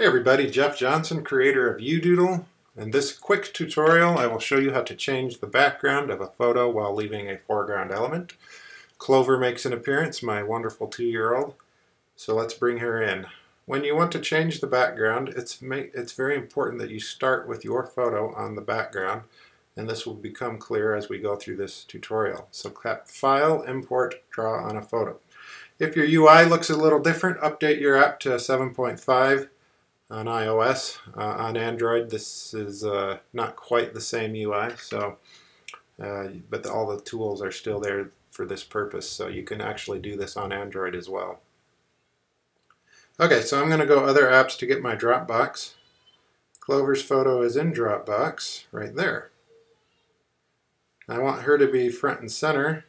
Hey everybody, Jeff Johnson, creator of You Doodle. In this quick tutorial I will show you how to change the background of a photo while leaving a foreground element. Clover makes an appearance, my wonderful 2-year-old, so let's bring her in. When you want to change the background, it's very important that you start with your photo on the background, and this will become clear as we go through this tutorial. So tap File, Import, Draw on a Photo. If your UI looks a little different, update your app to 7.5. on iOS. On Android this is not quite the same UI, so but all the tools are still there for this purpose, so you can actually do this on Android as well. Okay, so I'm going to go other apps to get my Dropbox. Clover's photo is in Dropbox right there. I want her to be front and center,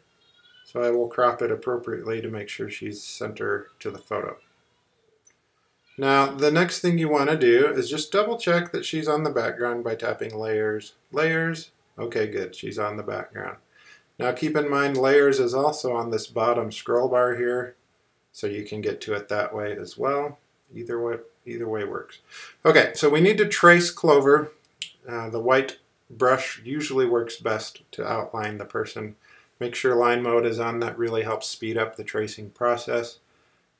so I will crop it appropriately to make sure she's center to the photo. Now, the next thing you want to do is just double check that she's on the background by tapping Layers, Layers. Okay, good, she's on the background. Now keep in mind Layers is also on this bottom scroll bar here, so you can get to it that way as well. Either way works. Okay, so we need to trace Clover. The white brush usually works best to outline the person. Make sure line mode is on, that really helps speed up the tracing process.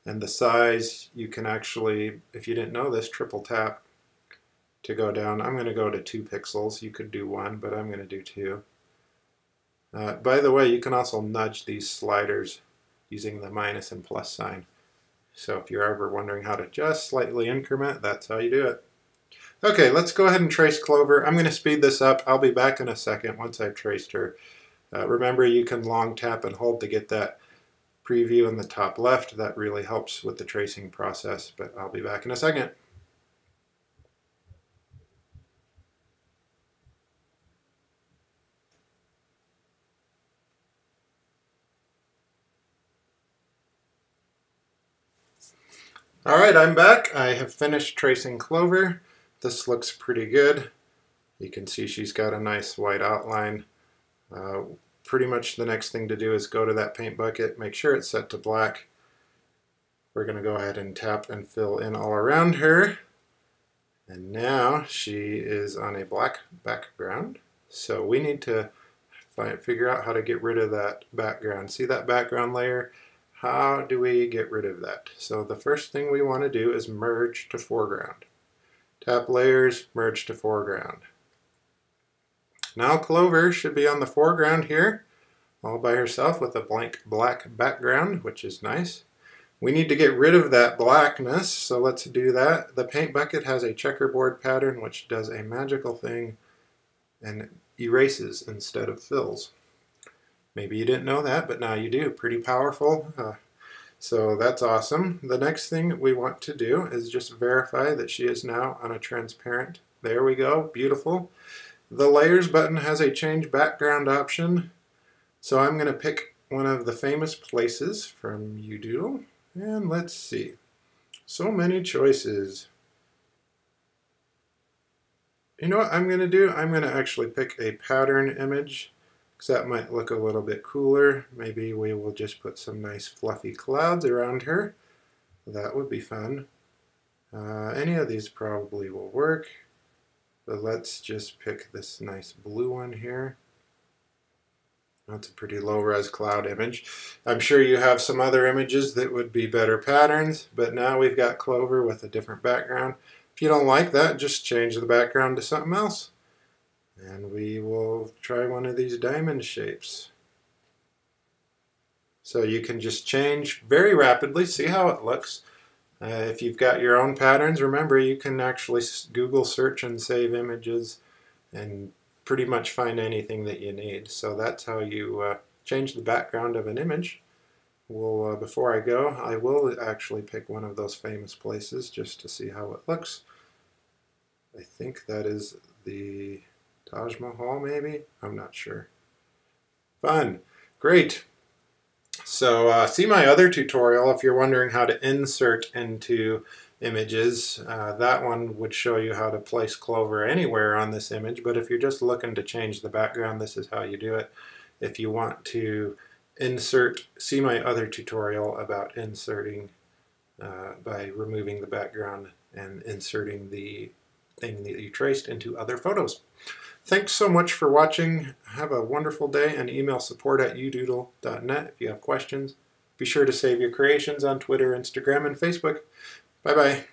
And the size, you can actually, if you didn't know this, triple tap to go down. I'm going to go to 2 pixels. You could do 1, but I'm going to do 2. By the way, you can also nudge these sliders using the minus and plus sign. So if you're ever wondering how to just slightly increment, that's how you do it. Okay, let's go ahead and trace Clover. I'm going to speed this up. I'll be back in a second once I've traced her. Remember, you can long tap and hold to get that preview in the top left. That really helps with the tracing process, but I'll be back in a second. Alright, I'm back. I have finished tracing Clover. This looks pretty good. You can see she's got a nice white outline. Pretty much the next thing to do is go to that paint bucket, make sure it's set to black. We're going to go ahead and tap and fill in all around her. And now she is on a black background. So we need to figure out how to get rid of that background. See that background layer? How do we get rid of that? So the first thing we want to do is merge to foreground. Tap Layers, Merge to Foreground. Now Clover should be on the foreground here, all by herself with a blank black background, which is nice. We need to get rid of that blackness, so let's do that. The paint bucket has a checkerboard pattern, which does a magical thing and erases instead of fills. Maybe you didn't know that, but now you do. Pretty powerful. So that's awesome. The next thing we want to do is just verify that she is now on a transparent. There we go. Beautiful. The Layers button has a Change Background option, so I'm going to pick one of the famous places from You Doodle, and let's see. So many choices. You know what I'm going to do? I'm going to actually pick a pattern image, because that might look a little bit cooler. Maybe we will just put some nice fluffy clouds around her. That would be fun. Any of these probably will work. But let's just pick this nice blue one here. That's a pretty low-res cloud image. I'm sure you have some other images that would be better patterns, but now we've got Clover with a different background. If you don't like that, just change the background to something else. And we will try one of these diamond shapes. So you can just change very rapidly, see how it looks. If you've got your own patterns, remember you can actually Google search and save images and pretty much find anything that you need. So that's how you change the background of an image. Well, before I go, I will actually pick one of those famous places just to see how it looks. I think that is the Taj Mahal, maybe? I'm not sure. Fun. Great. So see my other tutorial if you're wondering how to insert into images. That one would show you how to place Clover anywhere on this image, but if you're just looking to change the background, this is how you do it. If you want to insert, see my other tutorial about inserting by removing the background and inserting the thing that you traced into other photos. Thanks so much for watching. Have a wonderful day, and email support@youdoodle.net if you have questions. Be sure to save your creations on Twitter, Instagram, and Facebook. Bye-bye.